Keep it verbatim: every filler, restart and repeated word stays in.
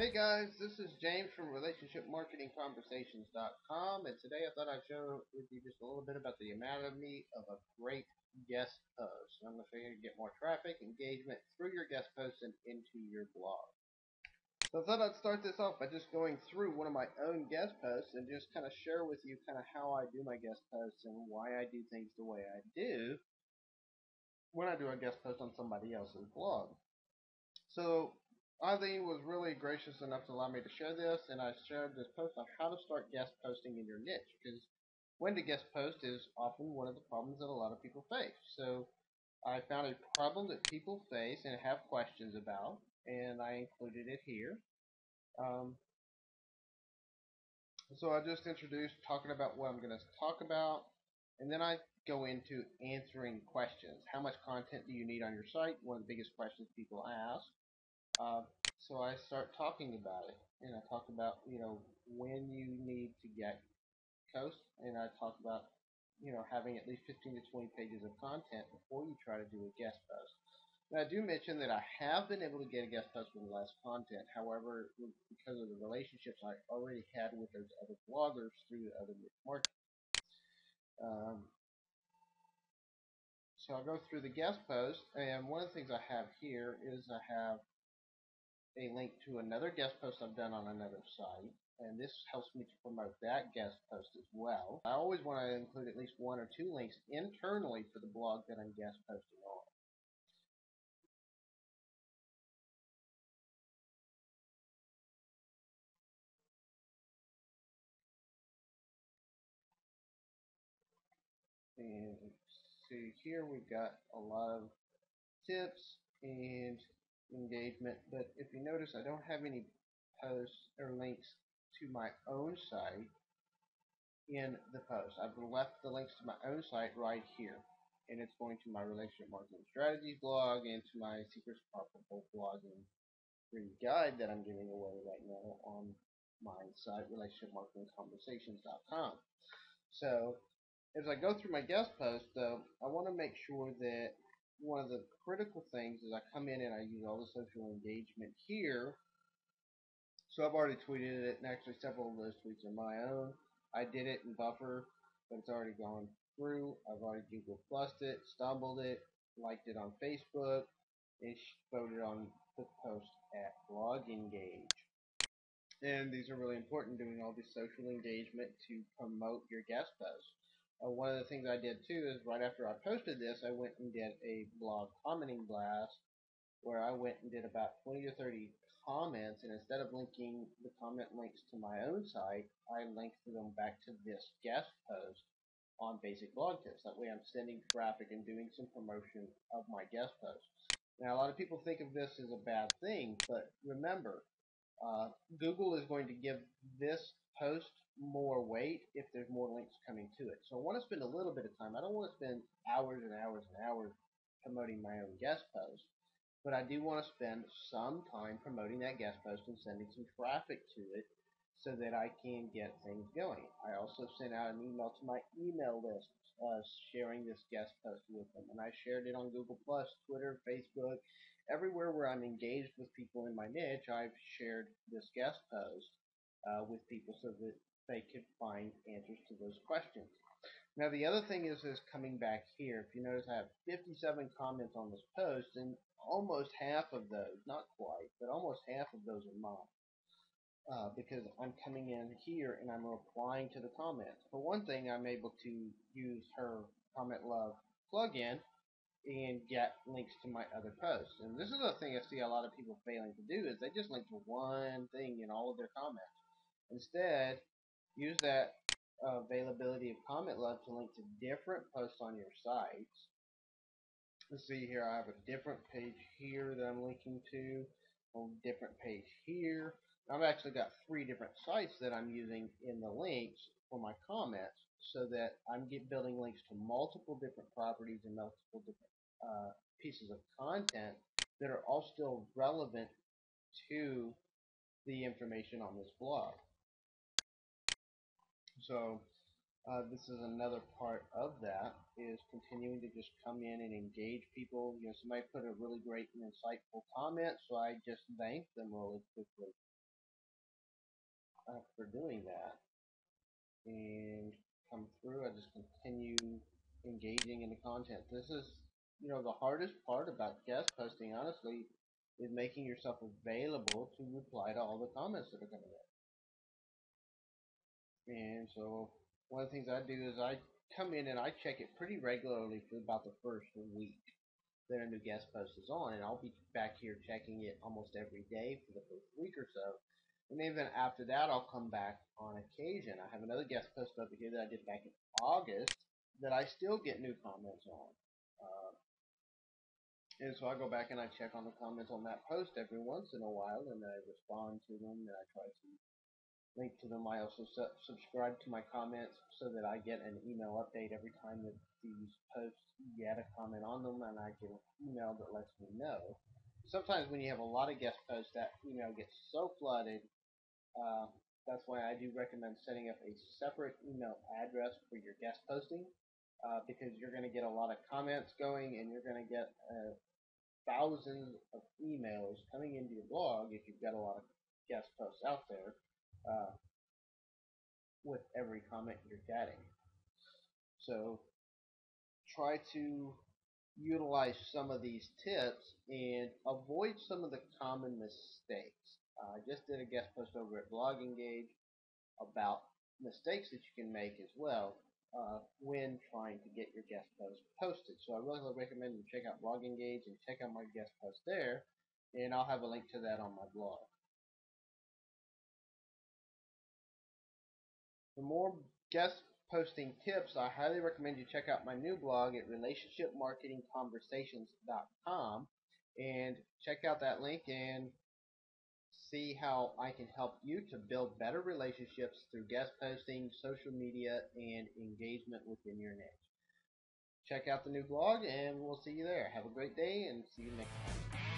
Hey guys, this is James from Relationship Marketing Conversations dot com, and today I thought I'd share with you just a little bit about the anatomy of a great guest post. And I'm going to show you how to get more traffic, engagement through your guest posts and into your blog. So I thought I'd start this off by just going through one of my own guest posts and just kind of share with you kind of how I do my guest posts and why I do things the way I do when I do a guest post on somebody else's blog. So Ileane was really gracious enough to allow me to share this, and I shared this post on how to start guest posting in your niche, because when to guest post is often one of the problems that a lot of people face. So I found a problem that people face and have questions about, and I included it here. Um, so I just introduced talking about what I'm going to talk about, and then I go into answering questions. How much content do you need on your site? One of the biggest questions people ask. Uh, so I start talking about it, and I talk about, you know, when you need to get posts, and I talk about, you know, having at least fifteen to twenty pages of content before you try to do a guest post. Now I do mention that I have been able to get a guest post with less content, however, because of the relationships I already had with those other bloggers through the other markets. Um, so I'll go through the guest post, and one of the things I have here is I have a link to another guest post I've done on another site, and this helps me to promote that guest post as well. I always want to include at least one or two links internally for the blog that I'm guest posting on. And see, here we've got a lot of tips and engagement, but if you notice, I don't have any posts or links to my own site in the post. I've left the links to my own site right here, and it's going to my Relationship Marketing Strategies blog and to my Secrets of Profitable Blogging free guide that I'm giving away right now on my site, Relationship Marketing Conversations dot com. So as I go through my guest post, though, I want to make sure that one of the critical things is I come in and I use all the social engagement here. So I've already tweeted it, and actually several of those tweets are my own. I did it in Buffer, but it's already gone through. I've already Google Plus it, stumbled it, liked it on Facebook, and voted on the post at BlogEngage. And these are really important, doing all the social engagement to promote your guest post. Uh, one of the things I did too is right after I posted this, I went and did a blog commenting blast where I went and did about twenty or thirty comments, and instead of linking the comment links to my own site, I linked them back to this guest post on Basic Blog Tips. That way I'm sending traffic and doing some promotion of my guest post. Now a lot of people think of this as a bad thing, but remember, uh, Google is going to give this post more weight if there's more links coming to it. So I want to spend a little bit of time. I don't want to spend hours and hours and hours promoting my own guest post, but I do want to spend some time promoting that guest post and sending some traffic to it so that I can get things going. I also sent out an email to my email list uh, sharing this guest post with them, and I shared it on Google Plus, Twitter, Facebook, everywhere where I'm engaged with people in my niche. I've shared this guest post uh, with people so that they could find answers to those questions. Now the other thing is this coming back here. If you notice, I have fifty-seven comments on this post, and almost half of those, not quite, but almost half of those are mine, uh, because I'm coming in here and I'm replying to the comments. For one thing, I'm able to use her Comment Love plugin and get links to my other posts. And this is the thing I see a lot of people failing to do, is they just link to one thing in all of their comments. Instead, use that uh, availability of Comment Love to link to different posts on your sites. Let's see here, I have a different page here that I'm linking to, a different page here. I've actually got three different sites that I'm using in the links for my comments, so that I'm get building links to multiple different properties and multiple different uh, pieces of content that are all still relevant to the information on this blog. So uh, this is another part of that, is continuing to just come in and engage people. You know, somebody put a really great and insightful comment, so I just thanked them really quickly after doing that and come through, I just continue engaging in the content. This is, you know, the hardest part about guest posting, honestly, is making yourself available to reply to all the comments that are coming in. And so one of the things I do is I come in and I check it pretty regularly for about the first week that a new guest post is on, and I'll be back here checking it almost every day for the first week or so. And even after that, I'll come back on occasion. I have another guest post over here that I did back in August that I still get new comments on. Uh, and so I go back and I check on the comments on that post every once in a while, and I respond to them, and I try to link to them. I also su subscribe to my comments so that I get an email update every time that these posts get a comment on them, and I get an email that lets me know. Sometimes when you have a lot of guest posts, that email gets so flooded. Uh, that's why I do recommend setting up a separate email address for your guest posting, uh, because you're going to get a lot of comments going, and you're going to get uh, thousands of emails coming into your blog if you've got a lot of guest posts out there uh, with every comment you're getting. So try to utilize some of these tips and avoid some of the common mistakes. Uh, I just did a guest post over at BlogEngage about mistakes that you can make as well uh, when trying to get your guest post posted. So I really recommend you check out BlogEngage and check out my guest post there, and I'll have a link to that on my blog. For more guest posting tips, I highly recommend you check out my new blog at Relationship Marketing Conversations dot com and check out that link and see how I can help you to build better relationships through guest posting, social media, and engagement within your niche. Check out the new blog, and we'll see you there. Have a great day, and see you next time.